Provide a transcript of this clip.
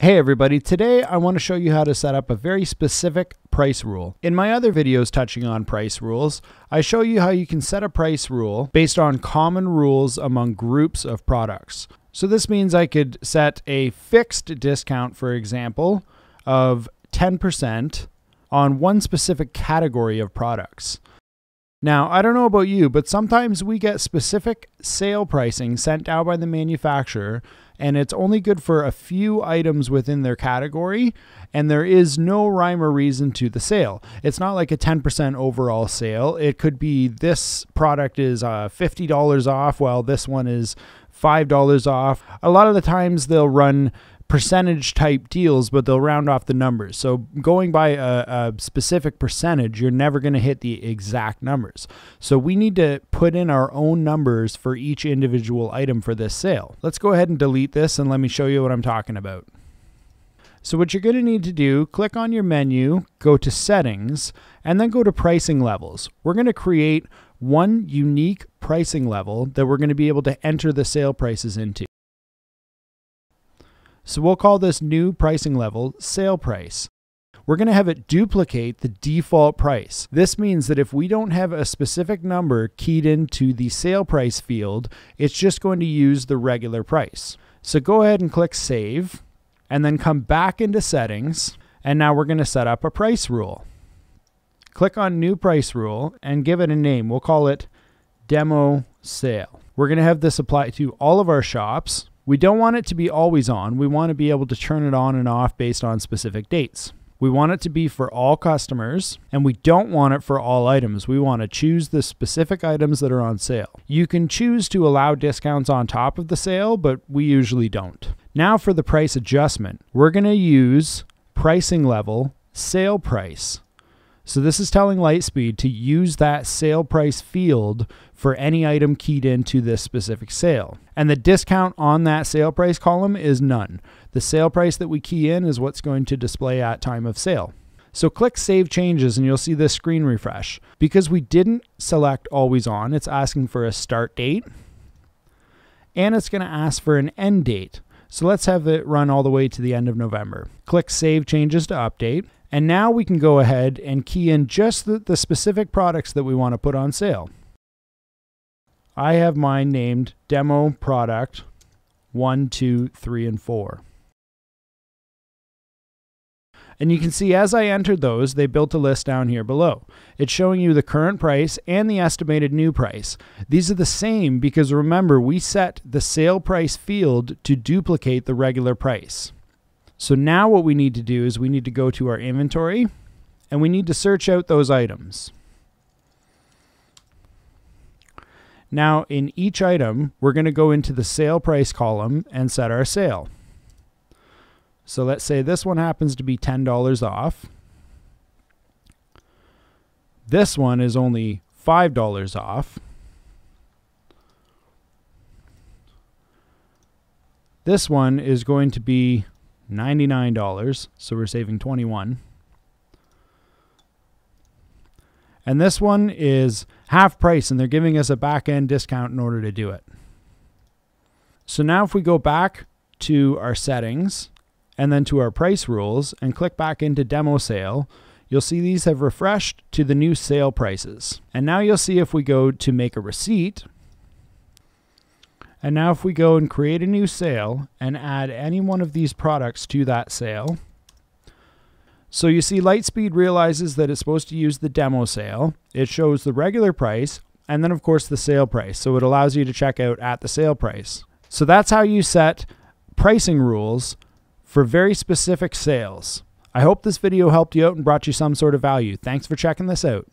Hey everybody, today I want to show you how to set up a very specific price rule. In my other videos touching on price rules, I show you how you can set a price rule based on common rules among groups of products. So this means I could set a fixed discount, for example, of 10% on one specific category of products. Now, I don't know about you, but sometimes we get specific sale pricing sent out by the manufacturer, and it's only good for a few items within their category, and there is no rhyme or reason to the sale. It's not like a 10% overall sale. It could be this product is $50 off, while this one is $5 off. A lot of the times they'll run percentage type deals, but they'll round off the numbers. So going by a specific percentage, you're never going to hit the exact numbers. So we need to put in our own numbers for each individual item for this sale. Let's go ahead and delete this and let me show you what I'm talking about. So what you're going to need to do, click on your menu, go to settings, and then go to pricing levels. We're going to create one unique pricing level that we're going to be able to enter the sale prices into. So we'll call this new pricing level sale price. We're going to have it duplicate the default price. This means that if we don't have a specific number keyed into the sale price field, it's just going to use the regular price. So go ahead and click save and then come back into settings. And now we're going to set up a price rule. Click on new price rule and give it a name. We'll call it demo sale. We're going to have this apply to all of our shops. We don't want it to be always on. We want to be able to turn it on and off based on specific dates. We want it to be for all customers, and we don't want it for all items. We want to choose the specific items that are on sale. You can choose to allow discounts on top of the sale, but we usually don't. Now for the price adjustment, we're going to use pricing level sale price. So this is telling Lightspeed to use that sale price field for any item keyed into this specific sale. And the discount on that sale price column is none. The sale price that we key in is what's going to display at time of sale. So click Save Changes and you'll see this screen refresh. Because we didn't select Always On, it's asking for a start date and it's going to ask for an end date. So let's have it run all the way to the end of November. Click Save Changes to update. And now we can go ahead and key in just the specific products that we want to put on sale. I have mine named Demo Product 1, 2, 3, and 4. And you can see as I entered those, they built a list down here below. It's showing you the current price and the estimated new price. These are the same because remember, we set the sale price field to duplicate the regular price. So now what we need to do is we need to go to our inventory and we need to search out those items. Now in each item, we're going to go into the sale price column and set our sale. So let's say this one happens to be $10 off. This one is only $5 off. This one is going to be $99, so we're saving 21. And this one is half price and they're giving us a back end discount in order to do it. So now if we go back to our settings and then to our price rules and click back into demo sale, you'll see these have refreshed to the new sale prices. And now you'll see if we go to make a receipt, and now if we go and create a new sale and add any one of these products to that sale. So you see Lightspeed realizes that it's supposed to use the demo sale. It shows the regular price and then of course the sale price. So it allows you to check out at the sale price. So that's how you set pricing rules for very specific sales. I hope this video helped you out and brought you some sort of value. Thanks for checking this out.